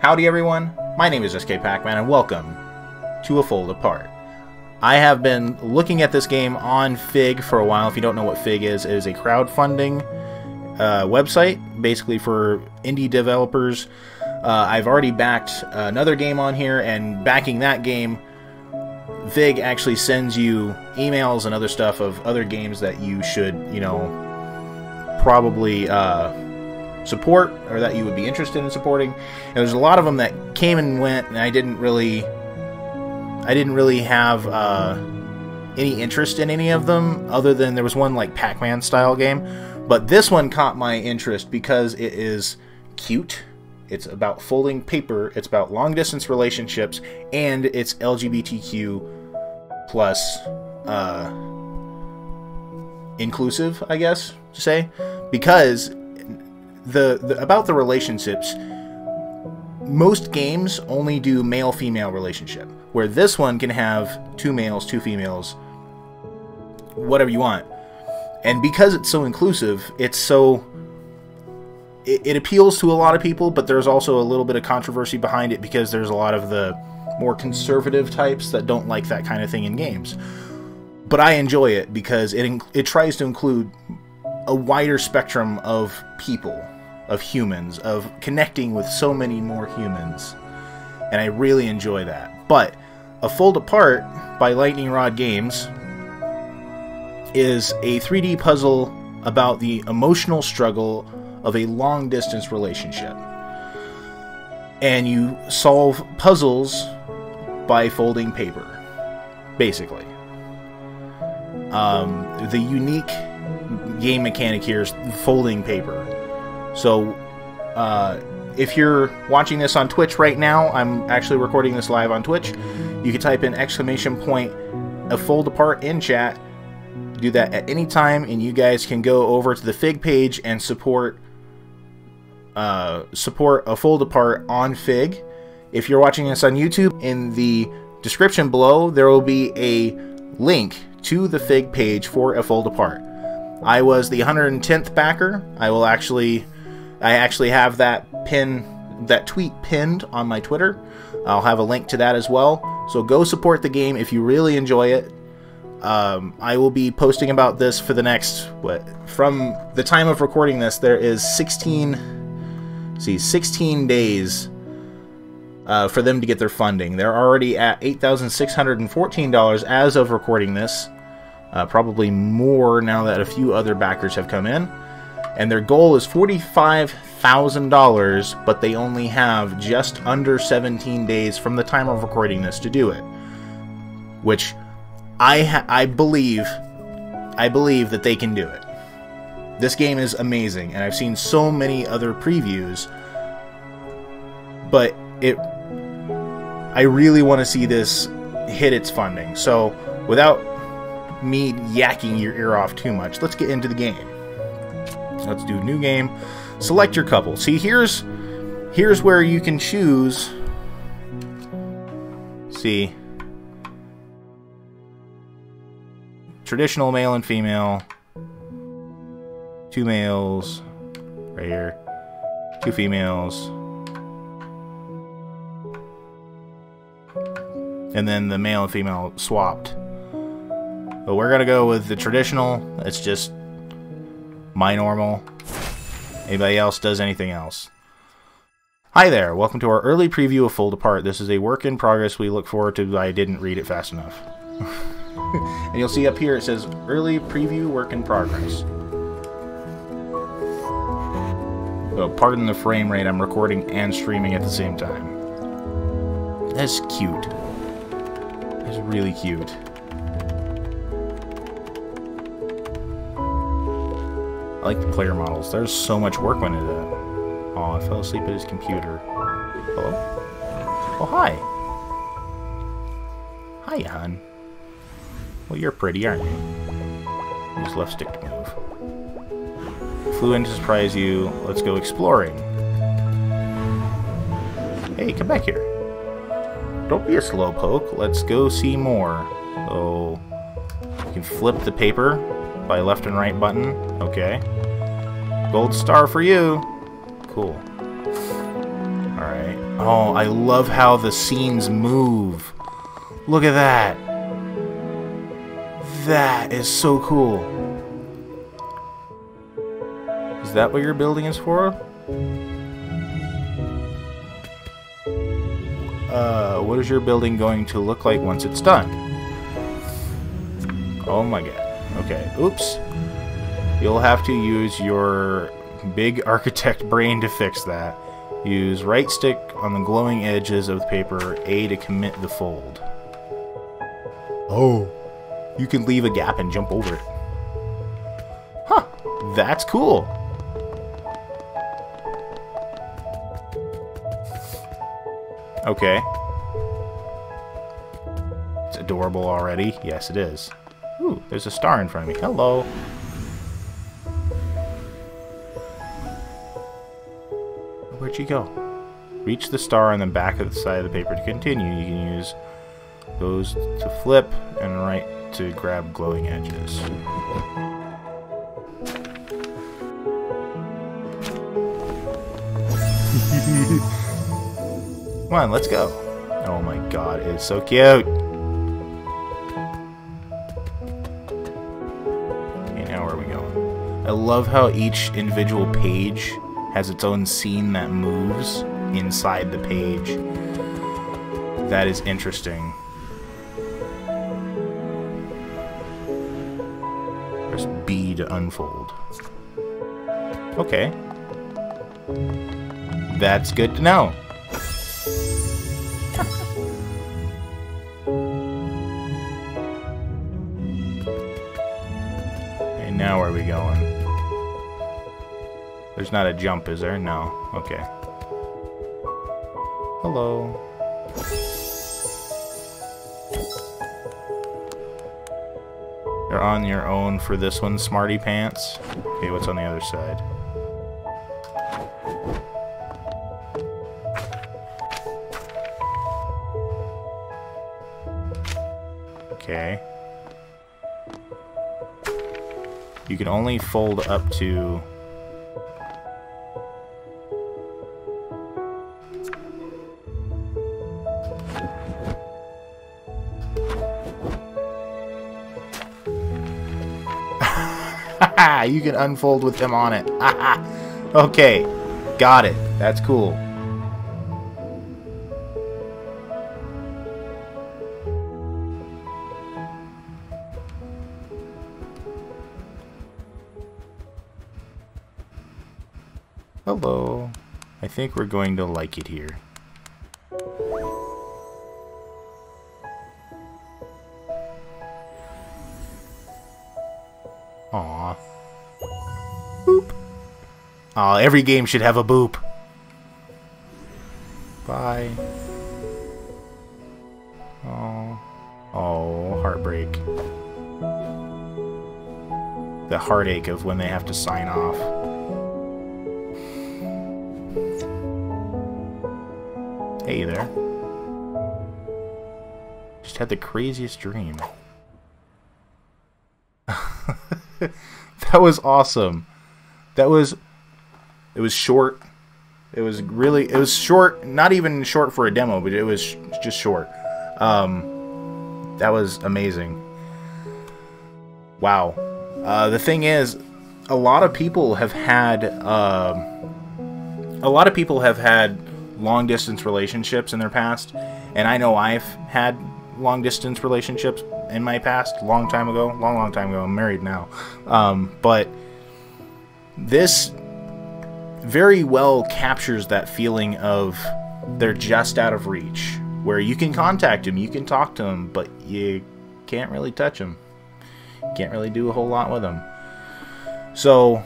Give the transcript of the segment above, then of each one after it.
Howdy everyone, my name is S.K. Pac-Man and welcome to A Fold Apart. I have been looking at this game on Fig for a while. If you don't know what Fig is, it is a crowdfunding website basically for indie developers. I've already backed another game on here, and backing that game, Fig actually sends you emails and other stuff of other games that you should, you know, probably support, or that you would be interested in supporting. And there's a lot of them that came and went, and I didn't really have any interest in any of them, other than there was one like Pac-Man style game. But this one caught my interest because it is cute, it's about folding paper, it's about long distance relationships, and it's LGBTQ+ inclusive, I guess to say, because about the relationships, most games only do male-female relationship, where this one can have two males, two females, whatever you want. And because it's so inclusive, it's so it appeals to a lot of people, but there's also a little bit of controversy behind it because there's a lot of the more conservative types that don't like that kind of thing in games. But I enjoy it because it tries to include a wider spectrum of people, of humans, of connecting with so many more humans, and I really enjoy that. But A Fold Apart by Lightning Rod Games is a 3D puzzle about the emotional struggle of a long-distance relationship, and you solve puzzles by folding paper, basically. The unique game mechanic here is folding paper. So if you're watching this on Twitch right now, I'm actually recording this live on Twitch, you can type in !, A Fold Apart in chat. Do that at any time, and you guys can go over to the Fig page and support A Fold Apart on Fig. If you're watching this on YouTube, in the description below there will be a link to the Fig page for A Fold Apart. I was the 110th backer. I actually have that tweet pinned on my Twitter. I'll have a link to that as well. So go support the game if you really enjoy it. I will be posting about this for the next, from the time of recording this, there is 16 days for them to get their funding. They're already at $8,614 as of recording this. Probably more now that a few other backers have come in, and their goal is $45,000, but they only have just under 17 days from the time of recording this to do it, which I believe that they can do it. This game is amazing, and I've seen so many other previews, but I really want to see this hit its funding. So without me yakking your ear off too much, let's get into the game. Let's do new game. Select your couple. See, here's where you can choose. See, traditional male and female, two males right here, two females, and then the male and female swapped. But we're gonna go with the traditional. It's just my normal. Anybody else does anything else. Hi there, welcome to our early preview of Fold Apart. This is a work in progress we look forward to. I didn't read it fast enough. And you'll see up here it says early preview work in progress. Oh, pardon the frame rate, I'm recording and streaming at the same time. That's cute. That's really cute. I like the player models. There's so much work went into that. Oh, I fell asleep at his computer. Hello? Oh, hi. Hiya, hon. Well, you're pretty, aren't you? Use left stick to move. Flew in to surprise you. Let's go exploring. Hey, come back here. Don't be a slowpoke. Let's go see more. Oh, you can flip the paper by left and right button. Okay. Gold star for you. Cool. Alright. right. Oh, I love how the scenes move. Look at that. That is so cool. Is that what your building is for? What is your building going to look like once it's done? Oh my god. Okay, oops. You'll have to use your big architect brain to fix that. Use right stick on the glowing edges of the paper, A to commit the fold. Oh, you can leave a gap and jump over it. Huh, that's cool. Okay. It's adorable already. Yes, it is. Ooh, there's a star in front of me. Hello. Where'd you go? Reach the star on the back of the side of the paper to continue. You can use those to flip and right to grab glowing edges. Come on, let's go. Oh my god, it's so cute. Okay, now where are we going? I love how each individual page has its own scene that moves inside the page. That is interesting. Press B to unfold. Okay. That's good to know. And now where are we going? There's not a jump, is there? No. Okay. Hello. You're on your own for this one, smarty pants. Okay, what's on the other side? Okay. You can only fold up to... You can unfold with him on it. Okay, got it. That's cool. Hello. I think we're going to like it here. Aww. Boop. Aw, every game should have a boop. Bye. Oh. Oh, heartbreak. The heartache of when they have to sign off. Hey there. Just had the craziest dream. That was awesome. It was short. It was short, not even short for a demo, but it was just short. That was amazing. Wow. The thing is, a lot of people have had, long distance relationships in their past. And I know I've had long distance relationships in my past, long time ago, long time ago. I'm married now, but this very well captures that feeling of they're just out of reach, where you can contact them, you can talk to them, but you can't really touch them, can't really do a whole lot with them. So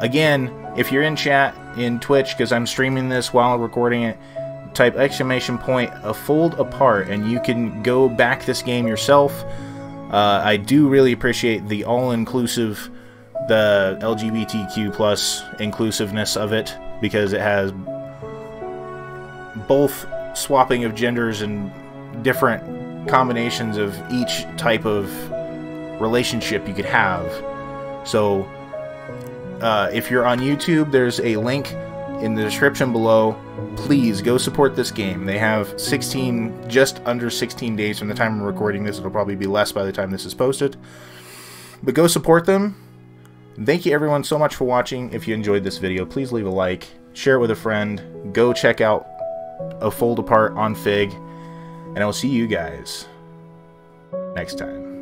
again, if you're in chat in Twitch, because I'm streaming this while recording it, type !! A Fold Apart, and you can go back this game yourself. I do really appreciate the all-inclusive, the LGBTQ+ inclusiveness of it, because it has both swapping of genders and different combinations of each type of relationship you could have. So if you're on YouTube, there's a link in the description below. Please go support this game. They have just under 16 days from the time I'm recording this. It'll probably be less by the time this is posted. But go support them. Thank you everyone so much for watching. If you enjoyed this video, please leave a like, share it with a friend, go check out A Fold Apart on Fig, and I will see you guys next time.